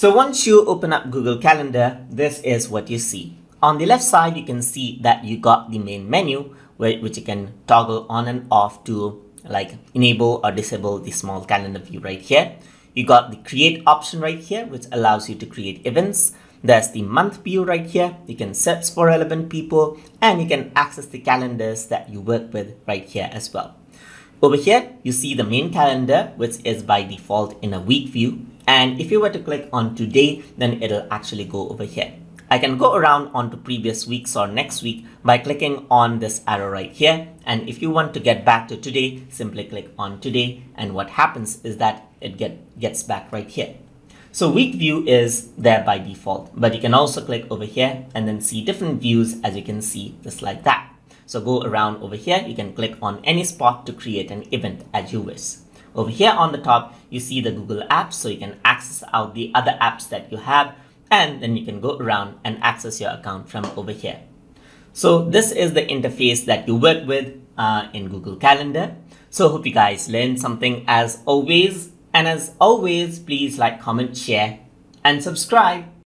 So once you open up Google Calendar, this is what you see. On the left side, you can see that you got the main menu, which you can toggle on and off to like enable or disable the small calendar view right here. You got the create option right here, which allows you to create events. There's the month view right here. You can search for relevant people and you can access the calendars that you work with right here as well. Over here, you see the main calendar, which is by default in a week view. And if you were to click on today, then it'll actually go over here. I can go around onto previous weeks or next week by clicking on this arrow right here. And if you want to get back to today, simply click on today. And what happens is that it gets back right here. So week view is there by default, but you can also click over here and then see different views, as you can see just like that. So go around over here. You can click on any spot to create an event as you wish. Over here on the top, you see the Google Apps, so you can access out the other apps that you have. And then you can go around and access your account from over here. So this is the interface that you work with in Google Calendar. So hope you guys learned something as always. And as always, please like, comment, share, and subscribe.